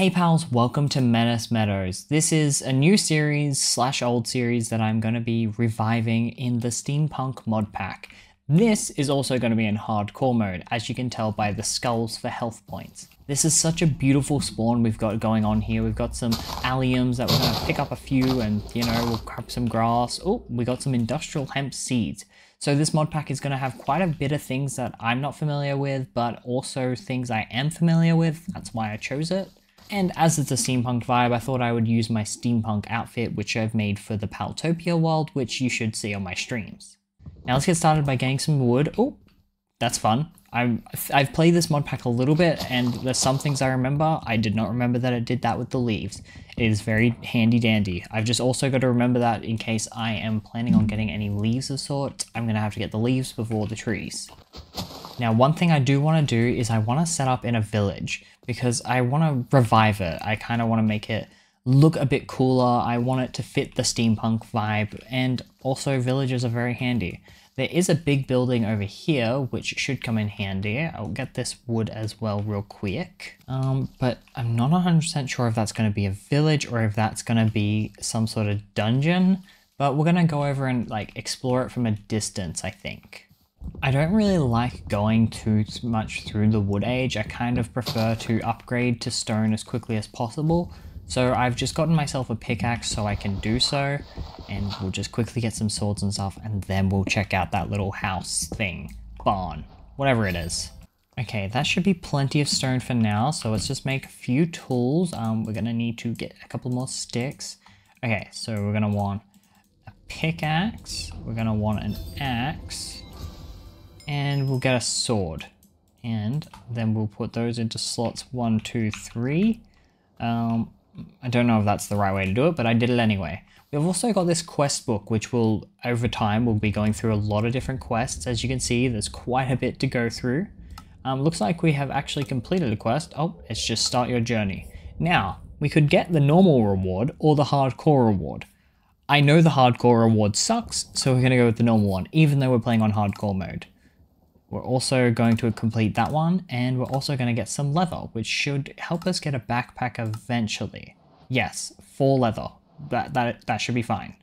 Hey pals, welcome to Menace Meadows. This is a new series slash old series that I'm going to be reviving in the Steampunk Modpack. This is also going to be in hardcore mode, as you can tell by the skulls for health points. This is such a beautiful spawn we've got going on here. We've got some alliums that we're going to pick up a few and, you know, we'll grab some grass. Oh, we got some industrial hemp seeds. So this mod pack is going to have quite a bit of things that I'm not familiar with, but also things I am familiar with. That's why I chose it. And as it's a steampunk vibe, I thought I would use my steampunk outfit, which I've made for the Paltopia world, which you should see on my streams. Now let's get started by getting some wood. Oh, that's fun. I've played this mod pack a little bit, and there's some things I remember. I did not remember that it did that with the leaves. It is very handy dandy. I've just also got to remember that in case I am planning on getting any leaves of sort, I'm going to have to get the leaves before the trees. Now, one thing I do want to do is I want to set up in a village because I want to revive it. I kind of want to make it look a bit cooler. I want it to fit the steampunk vibe, and also villages are very handy. There is a big building over here, which should come in handy. I'll get this wood as well real quick. But I'm not 100% sure if that's going to be a village or if that's going to be some sort of dungeon, but we're going to go over and like explore it from a distance, I think. I don't really like going too much through the wood age. I kind of prefer to upgrade to stone as quickly as possible. So I've just gotten myself a pickaxe so I can do so, and we'll just quickly get some swords and stuff, and then we'll check out that little house thing, barn, whatever it is. Okay, that should be plenty of stone for now. So let's just make a few tools. We're gonna need to get a couple more sticks. Okay, so we're gonna want a pickaxe. We're gonna want an axe. And we'll get a sword, and then we'll put those into slots 1, 2, 3. I don't know if that's the right way to do it, but I did it anyway. We've also got this quest book, which will, over time, we'll be going through a lot of different quests. As you can see, there's quite a bit to go through. Looks like we have actually completed a quest. Oh, it's just start your journey. Now, we could get the normal reward or the hardcore reward. I know the hardcore reward sucks, so we're gonna go with the normal one, even though we're playing on hardcore mode. We're also going to complete that one, and we're also going to get some leather, which should help us get a backpack eventually. Yes, 4 leather. That should be fine.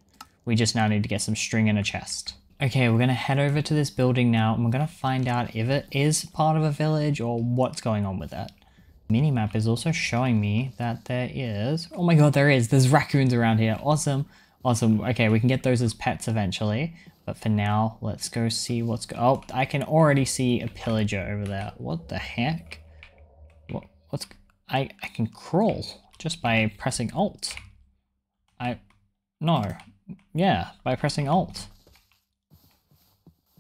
We just now need to get some string and a chest. Okay, we're going to head over to this building now, and we're going to find out if it is part of a village or what's going on with it. Minimap is also showing me that there is... Oh my god, there is! There's raccoons around here. Awesome. Awesome. Okay, we can get those as pets eventually. But for now, let's go see what's going on. Oh, I can already see a pillager over there. What the heck? I can crawl just by pressing Alt. Yeah, by pressing Alt.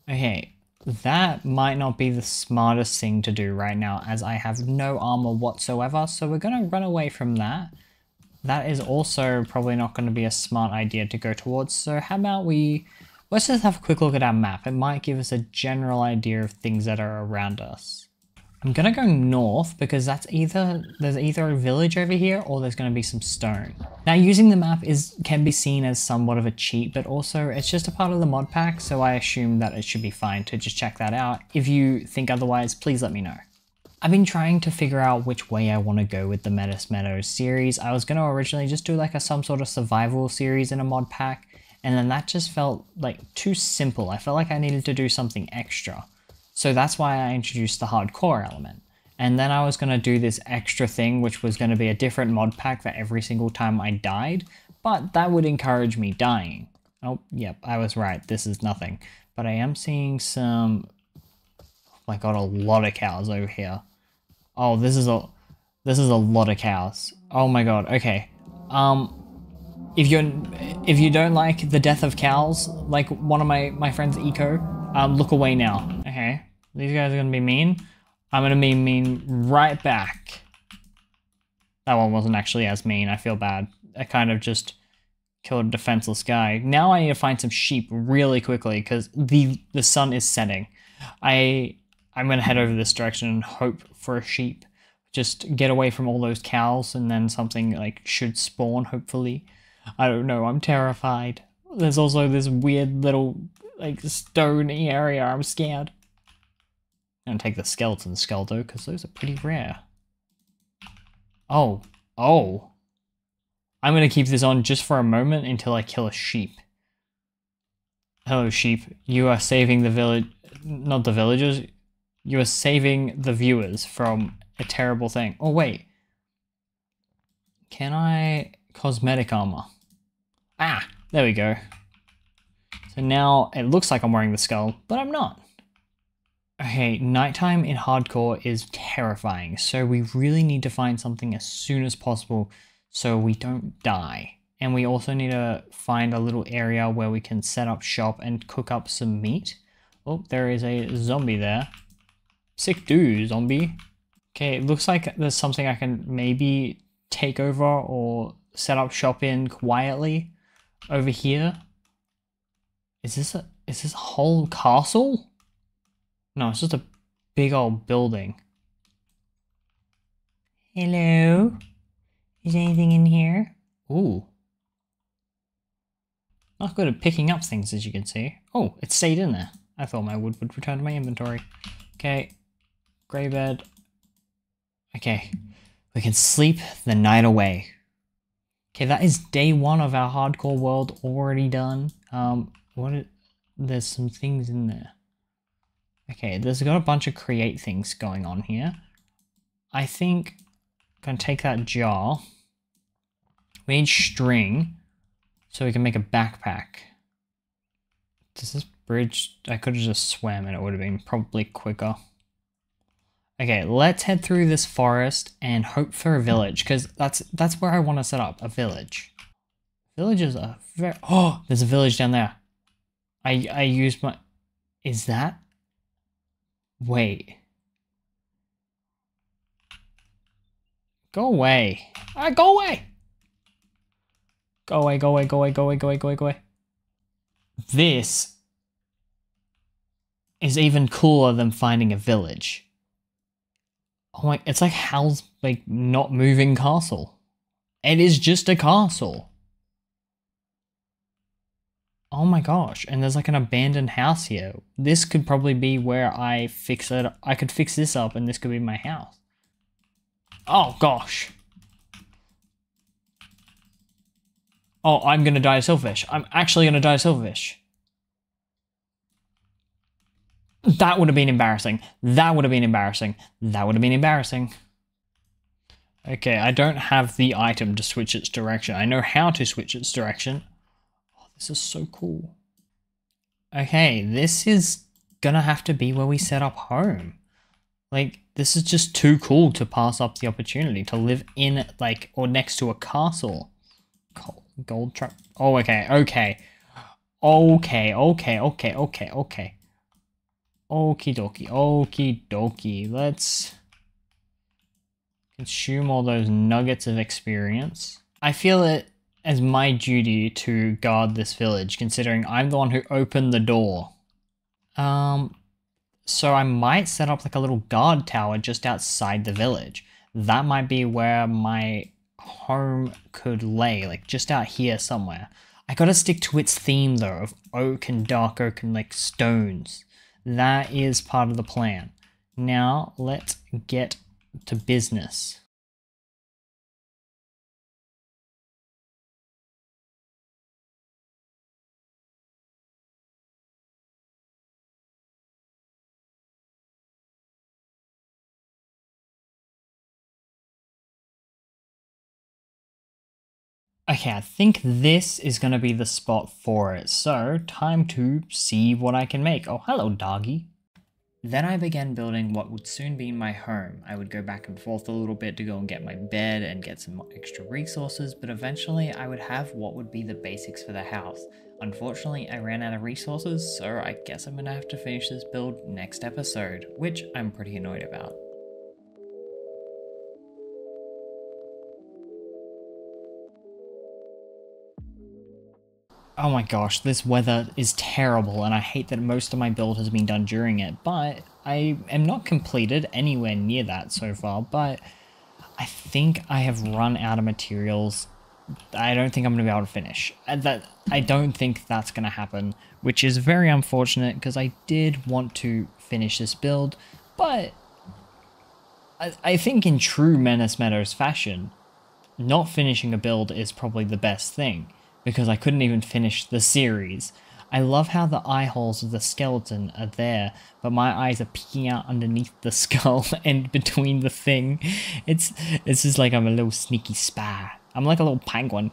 Okay, that might not be the smartest thing to do right now, as I have no armor whatsoever, so we're gonna run away from that. That is also probably not gonna be a smart idea to go towards, so how about we... Let's just have a quick look at our map. It might give us a general idea of things that are around us. I'm gonna go north because there's either a village over here or there's gonna be some stone. Now, using the map can be seen as somewhat of a cheat, but also it's just a part of the mod pack, so I assume that it should be fine to just check that out. If you think otherwise, please let me know. I've been trying to figure out which way I want to go with the Menace Meadows series. I was gonna originally just do like some sort of survival series in a mod pack, and then that just felt like too simple. I felt like I needed to do something extra. So that's why I introduced the hardcore element. And then I was going to do this extra thing, which was going to be a different mod pack for every single time I died, but that would encourage me dying. Oh, yep, I was right. This is nothing. But I am seeing some... Oh my god, a lot of cows over here. Oh, this is a lot of cows. Oh my god, okay. If you don't like the death of cows, like one of my friends Eco, look away now. Okay, these guys are gonna be mean. I'm gonna be mean right back. That one wasn't actually as mean, I feel bad. I kind of just killed a defenseless guy. Now I need to find some sheep really quickly because the sun is setting. I'm gonna head over this direction and hope for a sheep. Just get away from all those cows, and then something like should spawn, hopefully. I don't know, I'm terrified. There's also this weird little, like, stony area, I'm scared. I'm gonna take the skeleton skull though, because those are pretty rare. Oh, Oh. I'm going to keep this on just for a moment until I kill a sheep. Hello, sheep. You are saving the village... Not the villagers. You are saving the viewers from a terrible thing. Oh, wait. Can I... Cosmetic armor. Ah! There we go. So now it looks like I'm wearing the skull, but I'm not. Okay, nighttime in hardcore is terrifying, so we really need to find something as soon as possible so we don't die. And we also need to find a little area where we can set up shop and cook up some meat. Oh, there is a zombie there. Sick dude, zombie. Okay, it looks like there's something I can maybe take over or set up shop in quietly over here. Is this a whole castle? No, it's just a big old building. Hello? Is anything in here? Ooh. Not good at picking up things, as you can see. Oh, it stayed in there. I thought my wood would return to my inventory. Okay. Grey bed. Okay. We can sleep the night away. Okay, that is day one of our hardcore world already done. There's some things in there. Okay, there's got a bunch of create things going on here. I think I'm going to take that jar. We need string so we can make a backpack. Does this bridge... I could have just swam and it would have been probably quicker. Okay, let's head through this forest and hope for a village, because that's where I want to set up, a village. Villages are very... Oh, there's a village down there. I used my... Is that... Wait. Go away. Alright, go away! Go away, go away, go away, go away, go away, go away, go away. This is even cooler than finding a village. Oh my, it's like Howl's Not Moving Castle. It is just a castle. Oh my gosh, and there's like an abandoned house here. This could probably be where I fix it. I could fix this up and this could be my house. Oh gosh. Oh, I'm gonna die of silverfish. I'm actually gonna die of silverfish. That would have been embarrassing. That would have been embarrassing. That would have been embarrassing. Okay, I don't have the item to switch its direction. I know how to switch its direction. This is so cool. Okay, this is gonna have to be where we set up home. Like, this is just too cool to pass up the opportunity to live in, like, or next to a castle. Gold trap. Oh, okay, okay. Okay, okay, okay, okay, okay. Okie dokie, okie dokie. Let's consume all those nuggets of experience. I feel it as my duty to guard this village, considering I'm the one who opened the door. So I might set up like a little guard tower just outside the village. That might be where my home could lay, like just out here somewhere. I gotta stick to its theme though, of oak and dark oak and like stones. That is part of the plan. Now let's get to business. Okay, I think this is going to be the spot for it, so time to see what I can make. Oh, hello, doggy. Then I began building what would soon be my home. I would go back and forth a little bit to go and get my bed and get some extra resources, but eventually I would have what would be the basics for the house. Unfortunately, I ran out of resources, so I guess I'm going to have to finish this build next episode, which I'm pretty annoyed about. Oh my gosh, this weather is terrible and I hate that most of my build has been done during it, but I am not completed anywhere near that so far, but I think I have run out of materials. I don't think I'm going to be able to finish. I don't think that's going to happen, which is very unfortunate because I did want to finish this build, but I think in true Menace Meadows fashion, not finishing a build is probably the best thing, because I couldn't even finish the series. I love how the eye holes of the skeleton are there, but my eyes are peeking out underneath the skull and between the thing. It's just like I'm a little sneaky spy. I'm like a little penguin.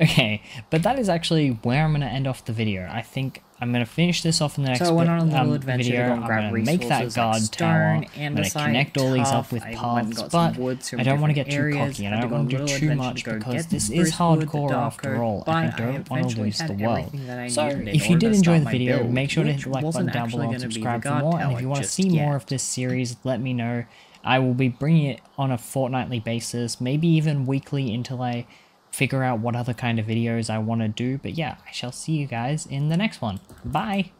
Okay, but that is actually where I'm going to end off the video. I think I'm going to finish this off in the next video. I'm going to make that guard tower. I'm going to connect all these up with paths, but I don't want to get too cocky and I don't want to do too much because this is hardcore after all and I don't want to lose the world. So if you did enjoy the video, make sure to hit the like button down below and subscribe for more. And if you want to see more of this series, let me know. I will be bringing it on a fortnightly basis, maybe even weekly until I figure out what other kind of videos I want to do. But yeah, I shall see you guys in the next one. Bye!